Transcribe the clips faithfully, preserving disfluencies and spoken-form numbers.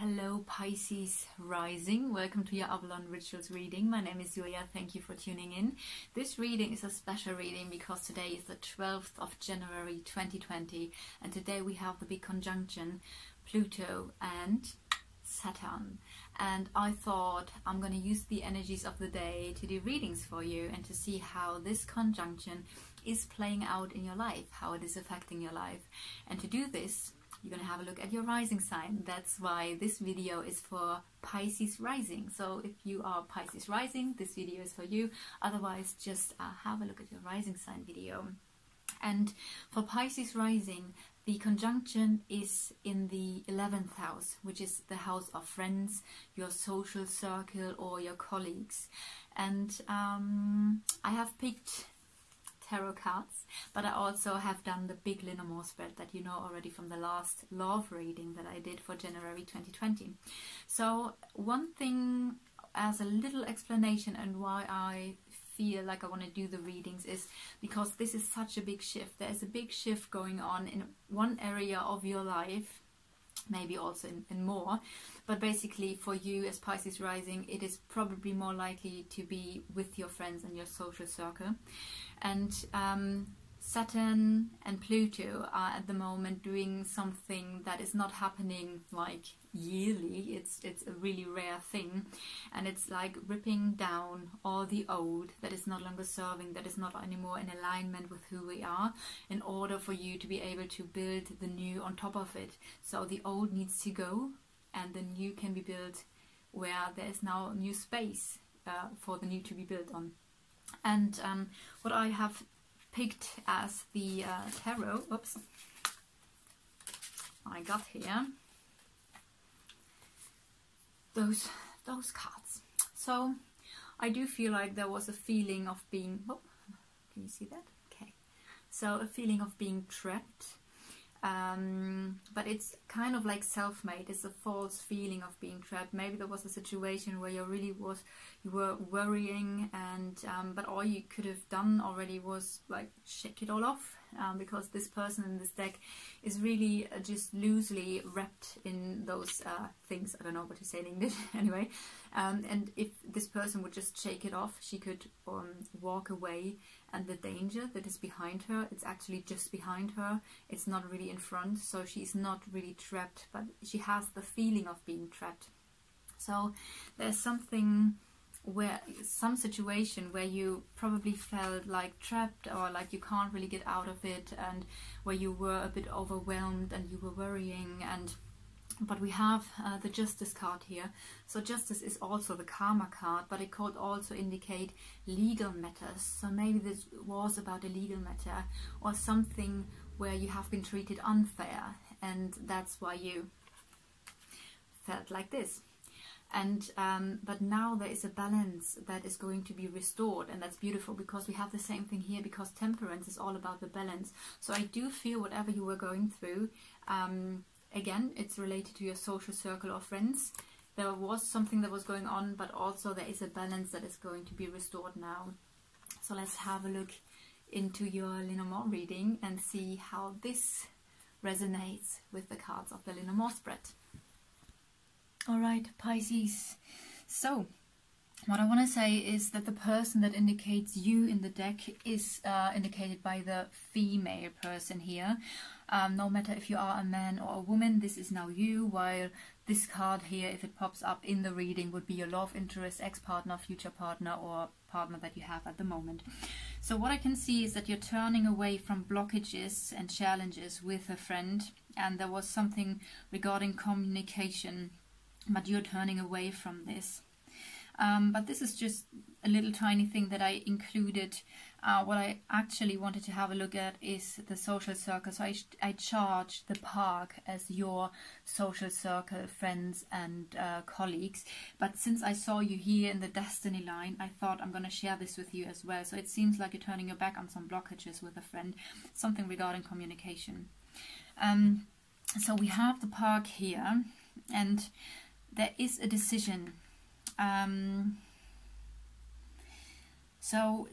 Hello Pisces Rising, welcome to your Avalon Rituals reading. My name is Julia, thank you for tuning in. This reading is a special reading because today is the twelfth of January twenty twenty and today we have the big conjunction Pluto and Saturn. And I thought I'm going to use the energies of the day to do readings for you and to see how this conjunction is playing out in your life, how it is affecting your life. And to do this, you're going to have a look at your rising sign. That's why this video is for Pisces Rising. So if you are Pisces Rising, this video is for you. Otherwise, just uh, have a look at your rising sign video. And for Pisces Rising, the conjunction is in the eleventh house, which is the house of friends, your social circle or your colleagues. And um, I have picked tarot cards, but I also have done the big Lenormand spread that you know already from the last love reading that I did for January twenty twenty. So one thing as a little explanation and why I feel like I want to do the readings is because this is such a big shift. There's a big shift going on in one area of your life, maybe also in, in more, but basically for you as Pisces Rising, it is probably more likely to be with your friends and your social circle. And um, Saturn and Pluto are at the moment doing something that is not happening like yearly. It's, it's a really rare thing, and it's like ripping down all the old that is no longer serving, that is not anymore in alignment with who we are, in order for you to be able to build the new on top of it. So the old needs to go and the new can be built where there is now new space uh, for the new to be built on. And um, what I have picked as the uh, tarot, oops, I got here those those cards. So I do feel like there was a feeling of being, oh, can you see that? Okay, so a feeling of being trapped, um, but it's kind of like self-made. It's a false feeling of being trapped. Maybe there was a situation where you really was you were worrying, and um, but all you could have done already was like shake it all off. Um, because this person in this deck is really uh, just loosely wrapped in those uh, things. I don't know what to say in English anyway. Um, and if this person would just shake it off, she could um, walk away, and the danger that is behind her, it's actually just behind her. It's not really in front, so she's not really trapped, but she has the feeling of being trapped. So there's something where some situation where you probably felt like trapped or like you can't really get out of it, and where you were a bit overwhelmed and you were worrying. And but we have uh, the Justice card here. So Justice is also the Karma card, but it could also indicate legal matters. So maybe this was about a legal matter or something where you have been treated unfair, and that's why you felt like this. And um, but now there is a balance that is going to be restored, and that's beautiful because we have the same thing here, because Temperance is all about the balance. So I do feel whatever you were going through, um, again, it's related to your social circle or friends. There was something that was going on, but also there is a balance that is going to be restored now. So let's have a look into your Lenormand reading and see how this resonates with the cards of the Lenormand spread. Alright, Pisces, so what I want to say is that the person that indicates you in the deck is uh, indicated by the female person here. Um, no matter if you are a man or a woman, this is now you, while this card here, if it pops up in the reading, would be your love interest, ex-partner, future partner or partner that you have at the moment. So what I can see is that you're turning away from blockages and challenges with a friend, and there was something regarding communication, but you're turning away from this. Um, but this is just a little tiny thing that I included. Uh, what I actually wanted to have a look at is the social circle. So I, I charge the park as your social circle, friends and uh, colleagues. But since I saw you here in the destiny line, I thought I'm going to share this with you as well. So it seems like you're turning your back on some blockages with a friend, something regarding communication. Um, so we have the park here, and there is a decision. Um, so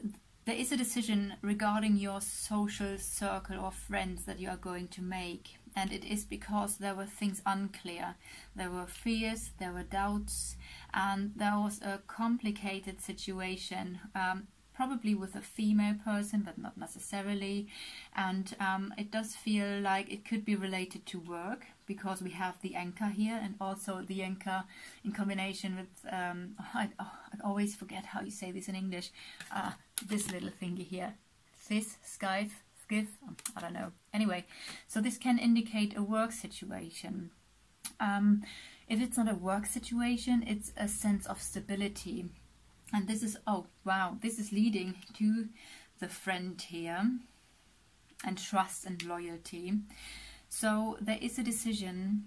there is a decision regarding your social circle or friends that you are going to make. and it is because there were things unclear. There were fears, there were doubts, and there was a complicated situation, um, probably with a female person, but not necessarily. And um, it does feel like it could be related to work, because we have the anchor here, and also the anchor in combination with, um, I, oh, I always forget how you say this in English, uh, this little thingy here, this scythe, skith, I don't know. Anyway, so this can indicate a work situation. Um, if it's not a work situation, it's a sense of stability. And this is, oh wow, this is leading to the friend here, and trust and loyalty. So there is a decision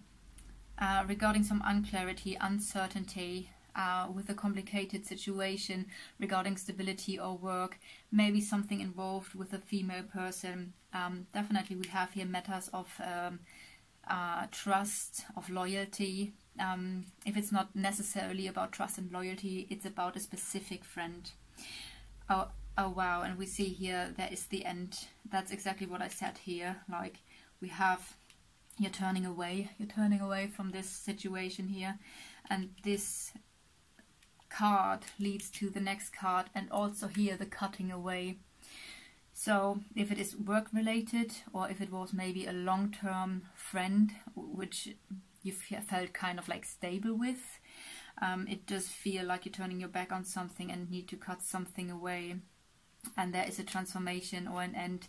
uh, regarding some unclarity, uncertainty, uh, with a complicated situation regarding stability or work, maybe something involved with a female person. Um, definitely we have here matters of um, uh, trust, of loyalty. Um, if it's not necessarily about trust and loyalty, it's about a specific friend. Oh, oh wow, and we see here, there is the end. That's exactly what I said here, like we have, you're turning away, you're turning away from this situation here, and this card leads to the next card, and also here the cutting away. So if it is work related, or if it was maybe a long-term friend, which you felt kind of like stable with, um, it does feel like you're turning your back on something and need to cut something away, and there is a transformation or an end.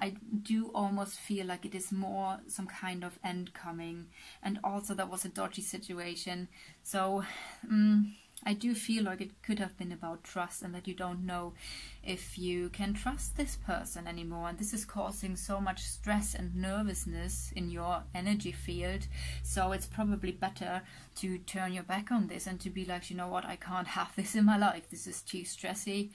I do almost feel like it is more some kind of end coming, and also that was a dodgy situation. So um, I do feel like it could have been about trust, and that you don't know if you can trust this person anymore, and this is causing so much stress and nervousness in your energy field. So it's probably better to turn your back on this and to be like, you know what, I can't have this in my life, this is too stressy.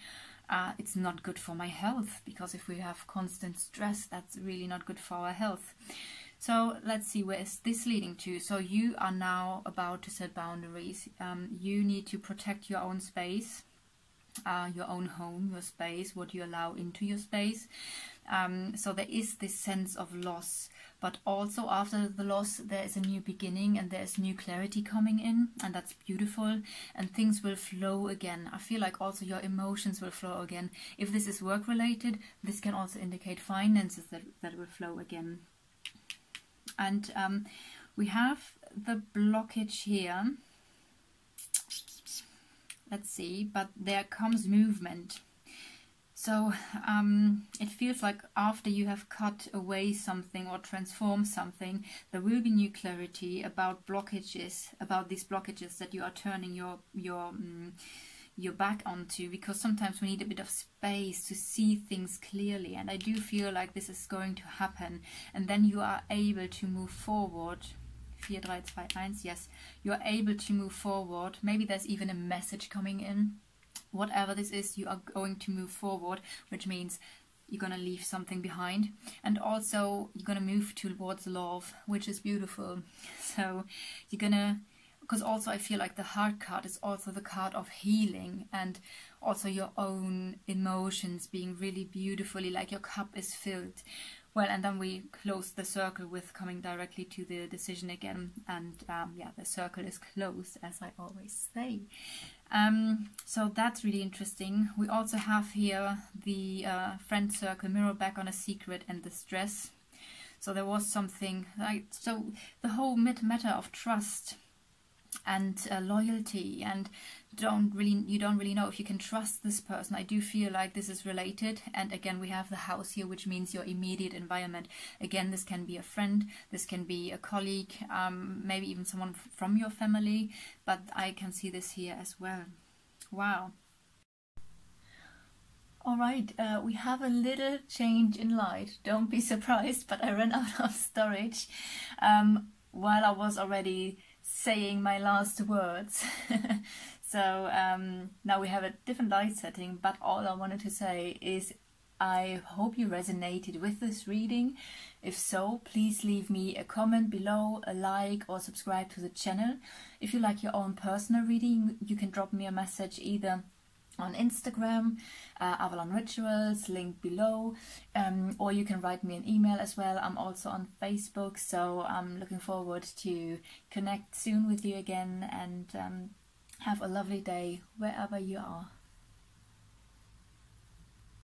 Uh, it's not good for my health, because if we have constant stress, that's really not good for our health. So let's see, where is this leading to? So you are now about to set boundaries. Um, you need to protect your own space, uh, your own home, your space, what you allow into your space. Um, so there is this sense of loss, but also after the loss there is a new beginning, and there is new clarity coming in, and that's beautiful, and things will flow again. I feel like also your emotions will flow again. If this is work related, this can also indicate finances that, that will flow again. And um, we have the blockage here, let's see, but there comes movement. So um, it feels like after you have cut away something or transformed something, there will be new clarity about blockages, about these blockages that you are turning your, your, um, your back onto, because sometimes we need a bit of space to see things clearly, and I do feel like this is going to happen, and then you are able to move forward. Four three two one, yes, you're able to move forward. Maybe there's even a message coming in. Whatever this is, you are going to move forward, which means you're going to leave something behind, and also you're going to move towards love, which is beautiful. So you're going to, because also I feel like the heart card is also the card of healing, and also your own emotions being really beautifully, like your cup is filled. Well, and then we close the circle with coming directly to the decision again, and um, yeah, the circle is closed, as I always say. Um, so that's really interesting. We also have here the uh, friend circle, mirror back on a secret, and the stress. So there was something, like, so the whole matter of trust and uh, loyalty, and don't really you don't really know if you can trust this person. I do feel like this is related, and again we have the house here, which means your immediate environment. Again, this can be a friend, this can be a colleague, um, maybe even someone from your family, but I can see this here as well. Wow. All right, uh, we have a little change in light. Don't be surprised, but I ran out of storage um, while I was already saying my last words. So um, now we have a different light setting, but all I wanted to say is I hope you resonated with this reading. If so, please leave me a comment below, a like, or subscribe to the channel. If you like your own personal reading, you can drop me a message either on Instagram, uh, Avalon Rituals, link below, um, or you can write me an email as well. I'm also on Facebook, so I'm looking forward to connect soon with you again, and um, have a lovely day wherever you are.